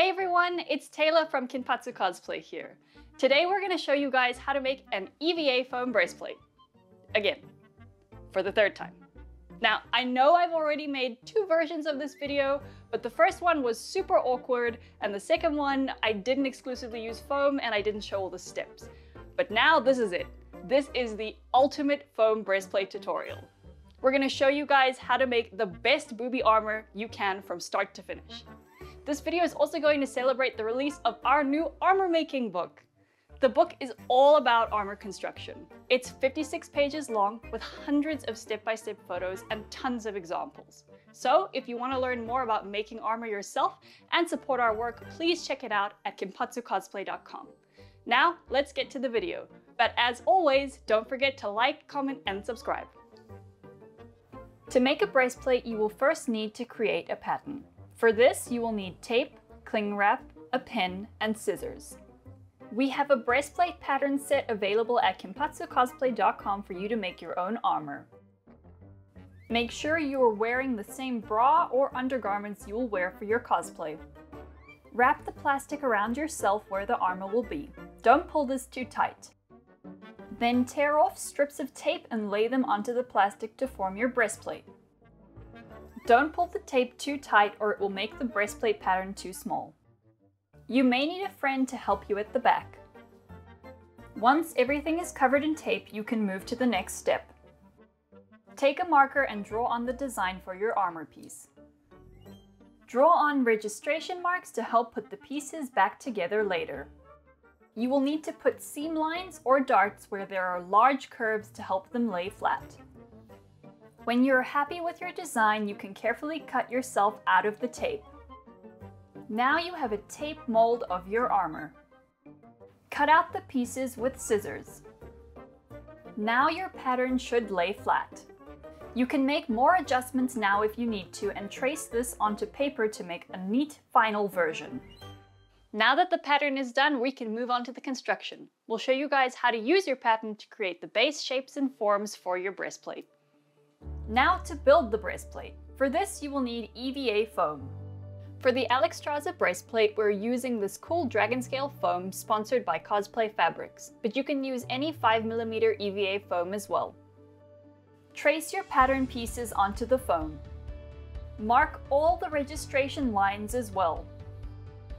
Hey everyone, it's Taylor from Kinpatsu Cosplay here. Today we're going to show you guys how to make an EVA foam braceplate. Again, for the third time. Now, I know I've already made two versions of this video, but the first one was super awkward, and the second one I didn't exclusively use foam and I didn't show all the steps. But now this is it. This is the ultimate foam braceplate tutorial. We're going to show you guys how to make the best booby armor you can from start to finish. This video is also going to celebrate the release of our new armor making book. The book is all about armor construction. It's 56 pages long with hundreds of step-by-step photos and tons of examples. So if you want to learn more about making armor yourself and support our work, please check it out at kinpatsucosplay.com. Now let's get to the video. But as always, don't forget to like, comment, and subscribe. To make a braceplate, you will first need to create a pattern. For this, you will need tape, cling wrap, a pen, and scissors. We have a braceplate pattern set available at kinpatsucosplay.com for you to make your own armor. Make sure you are wearing the same bra or undergarments you will wear for your cosplay. Wrap the plastic around yourself where the armor will be. Don't pull this too tight. Then tear off strips of tape and lay them onto the plastic to form your breastplate. Don't pull the tape too tight or it will make the breastplate pattern too small. You may need a friend to help you at the back. Once everything is covered in tape, you can move to the next step. Take a marker and draw on the design for your armor piece. Draw on registration marks to help put the pieces back together later. You will need to put seam lines or darts where there are large curves to help them lay flat. When you're happy with your design, you can carefully cut yourself out of the tape. Now you have a tape mold of your armor. Cut out the pieces with scissors. Now your pattern should lay flat. You can make more adjustments now if you need to and trace this onto paper to make a neat final version. Now that the pattern is done, we can move on to the construction. We'll show you guys how to use your pattern to create the base shapes and forms for your breastplate. Now to build the breastplate. For this, you will need EVA foam. For the Alexstrasza breastplate, we're using this cool dragon scale foam sponsored by Cosplay Fabrics, but you can use any 5mm EVA foam as well. Trace your pattern pieces onto the foam. Mark all the registration lines as well.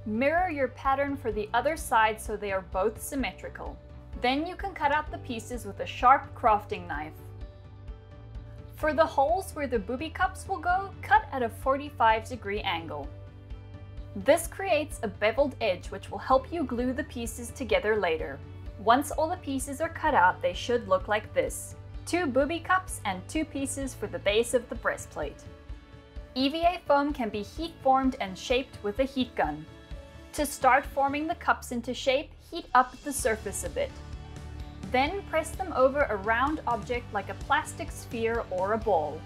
Mirror your pattern for the other side so they are both symmetrical. Then you can cut out the pieces with a sharp crafting knife. For the holes where the booby cups will go, cut at a 45-degree angle. This creates a beveled edge which will help you glue the pieces together later. Once all the pieces are cut out, they should look like this. Two booby cups and two pieces for the base of the breastplate. EVA foam can be heat formed and shaped with a heat gun. To start forming the cups into shape, heat up the surface a bit. Then press them over a round object like a plastic sphere or a ball.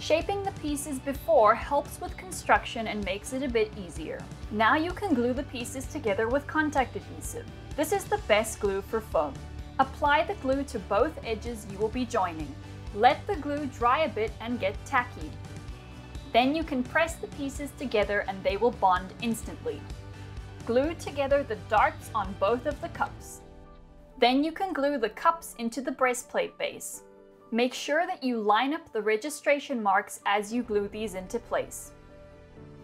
Shaping the pieces before helps with construction and makes it a bit easier. Now you can glue the pieces together with contact adhesive. This is the best glue for foam. Apply the glue to both edges you will be joining. Let the glue dry a bit and get tacky. Then you can press the pieces together and they will bond instantly. Glue together the darts on both of the cups. Then you can glue the cups into the breastplate base. Make sure that you line up the registration marks as you glue these into place.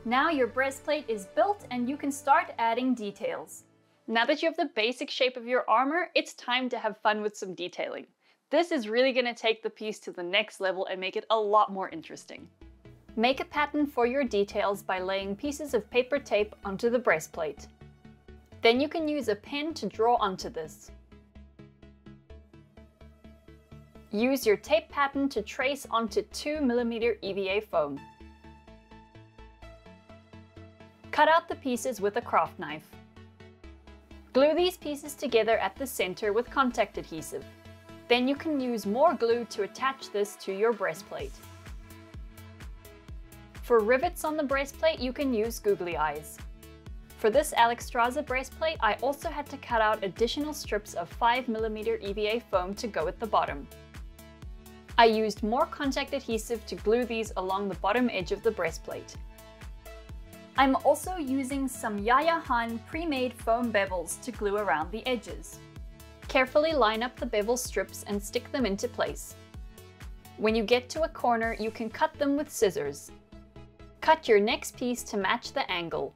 Now your breastplate is built and you can start adding details. Now that you have the basic shape of your armor, it's time to have fun with some detailing. This is really going to take the piece to the next level and make it a lot more interesting. Make a pattern for your details by laying pieces of paper tape onto the breastplate. Then you can use a pen to draw onto this. Use your tape pattern to trace onto 2mm EVA foam. Cut out the pieces with a craft knife. Glue these pieces together at the center with contact adhesive. Then you can use more glue to attach this to your breastplate. For rivets on the breastplate, you can use googly eyes. For this Alexstrasza breastplate, I also had to cut out additional strips of 5mm EVA foam to go at the bottom. I used more contact adhesive to glue these along the bottom edge of the breastplate. I'm also using some Yaya Han pre-made foam bevels to glue around the edges. Carefully line up the bevel strips and stick them into place. When you get to a corner, you can cut them with scissors. Cut your next piece to match the angle.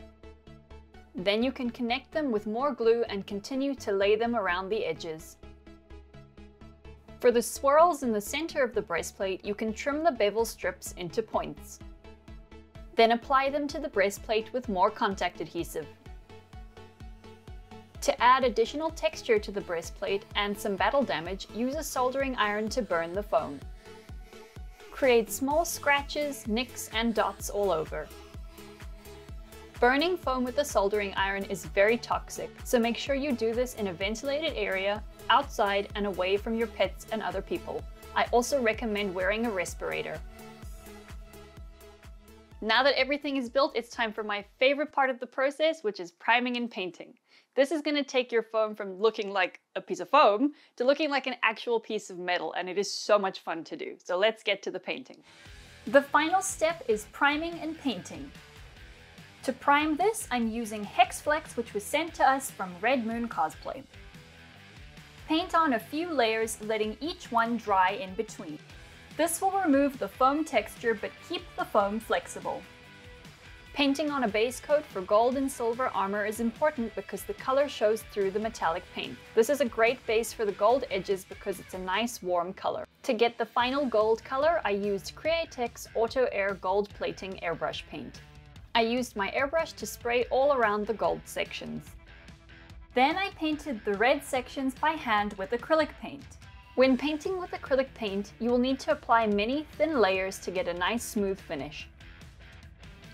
Then you can connect them with more glue and continue to lay them around the edges. For the swirls in the center of the breastplate, you can trim the bevel strips into points. Then apply them to the breastplate with more contact adhesive. To add additional texture to the breastplate and some battle damage, use a soldering iron to burn the foam. Create small scratches, nicks, and dots all over. Burning foam with a soldering iron is very toxic, so make sure you do this in a ventilated area, outside and away from your pets and other people. I also recommend wearing a respirator. Now that everything is built, it's time for my favorite part of the process, which is priming and painting. This is going to take your foam from looking like a piece of foam to looking like an actual piece of metal, and it is so much fun to do. So let's get to the painting. The final step is priming and painting. To prime this, I'm using HexFlex, which was sent to us from Red Moon Cosplay. Paint on a few layers, letting each one dry in between. This will remove the foam texture, but keep the foam flexible. Painting on a base coat for gold and silver armor is important because the color shows through the metallic paint. This is a great base for the gold edges because it's a nice warm color. To get the final gold color, I used Createx Auto Air Gold Plating airbrush paint. I used my airbrush to spray all around the gold sections. Then I painted the red sections by hand with acrylic paint. When painting with acrylic paint, you will need to apply many thin layers to get a nice smooth finish.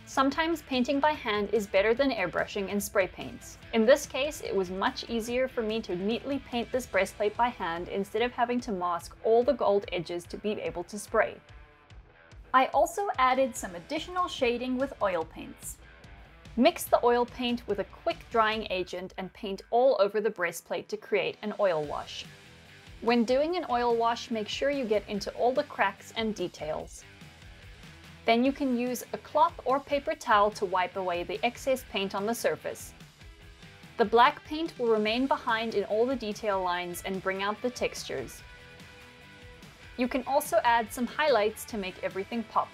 Sometimes painting by hand is better than airbrushing and spray paints. In this case, it was much easier for me to neatly paint this breastplate by hand instead of having to mask all the gold edges to be able to spray. I also added some additional shading with oil paints. Mix the oil paint with a quick drying agent and paint all over the breastplate to create an oil wash. When doing an oil wash, make sure you get into all the cracks and details. Then you can use a cloth or paper towel to wipe away the excess paint on the surface. The black paint will remain behind in all the detail lines and bring out the textures. You can also add some highlights to make everything pop.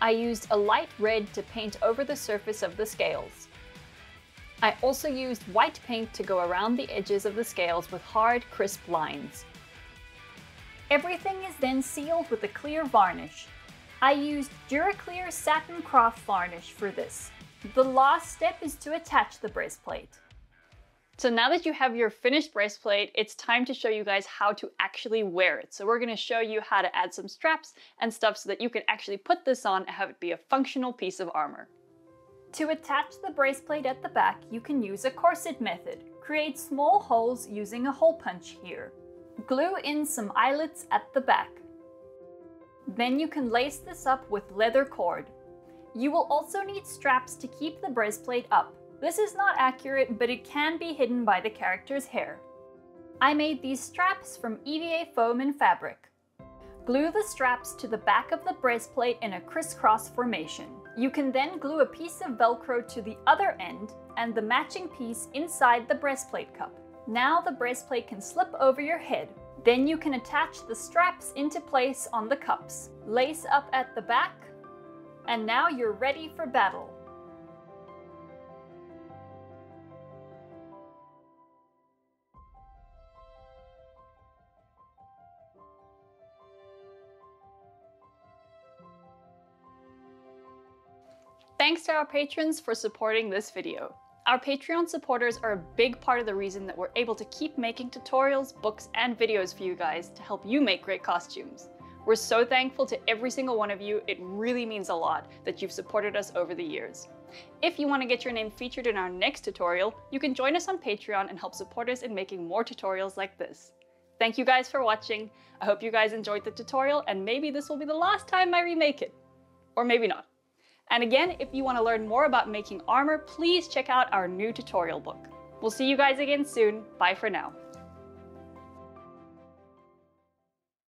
I used a light red to paint over the surface of the scales. I also used white paint to go around the edges of the scales with hard, crisp lines. Everything is then sealed with a clear varnish. I used Duraclear Satin Craft Varnish for this. The last step is to attach the breastplate. So now that you have your finished breastplate, it's time to show you guys how to actually wear it. So we're going to show you how to add some straps and stuff so that you can actually put this on and have it be a functional piece of armor. To attach the breastplate at the back, you can use a corset method. Create small holes using a hole punch here. Glue in some eyelets at the back. Then you can lace this up with leather cord. You will also need straps to keep the breastplate up. This is not accurate, but it can be hidden by the character's hair. I made these straps from EVA foam and fabric. Glue the straps to the back of the breastplate in a crisscross formation. You can then glue a piece of Velcro to the other end and the matching piece inside the breastplate cup. Now the breastplate can slip over your head. Then you can attach the straps into place on the cups. Lace up at the back, and now you're ready for battle. Thanks to our patrons for supporting this video. Our Patreon supporters are a big part of the reason that we're able to keep making tutorials, books, and videos for you guys to help you make great costumes. We're so thankful to every single one of you. It really means a lot that you've supported us over the years. If you want to get your name featured in our next tutorial, you can join us on Patreon and help support us in making more tutorials like this. Thank you guys for watching. I hope you guys enjoyed the tutorial, and maybe this will be the last time I remake it. Or maybe not. And again, if you want to learn more about making armor, please check out our new tutorial book. We'll see you guys again soon. Bye for now.